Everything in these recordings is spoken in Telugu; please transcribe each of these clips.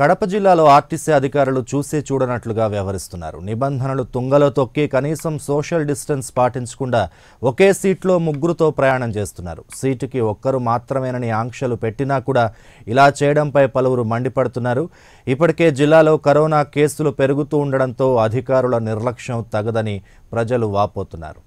కడప జిల్లాలో ఆర్టీసీ అధికారులు చూసే చూడనట్లుగా వ్యవహరిస్తున్నారు. నిబంధనలు తుంగలో తొక్కి కనీసం సోషల్ డిస్టెన్స్ పాటించకుండా ఒకే సీట్లో ముగ్గురుతో ప్రయాణం చేస్తున్నారు. సీటుకి ఒక్కరు మాత్రమేనని ఆంక్షలు పెట్టినా కూడా ఇలా చేయడంపై పలువురు మండిపడుతున్నారు. ఇప్పటికే జిల్లాలో కరోనా కేసులు పెరుగుతూ ఉండడంతో అధికారుల నిర్లక్ష్యం తగదని ప్రజలు వాపోతున్నారు.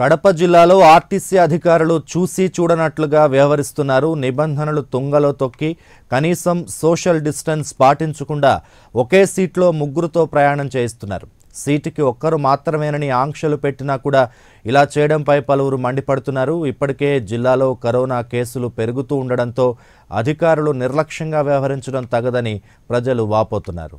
కడప జిల్లాలో ఆర్టీసీ అధికారులు చూసి చూడనట్లుగా వ్యవహరిస్తున్నారు. నిబంధనలు తుంగలో తొక్కి కనీసం సోషల్ డిస్టెన్స్ పాటించకుండా ఒకే సీట్లో ముగ్గురుతో ప్రయాణం చేయిస్తున్నారు. సీటుకి ఒక్కరు మాత్రమేనని ఆంక్షలు పెట్టినా కూడా ఇలా చేయడంపై పలువురు మండిపడుతున్నారు. ఇప్పటికే జిల్లాలో కరోనా కేసులు పెరుగుతూ ఉండడంతో అధికారులు నిర్లక్ష్యంగా వ్యవహరించడం తగదని ప్రజలు వాపోతున్నారు.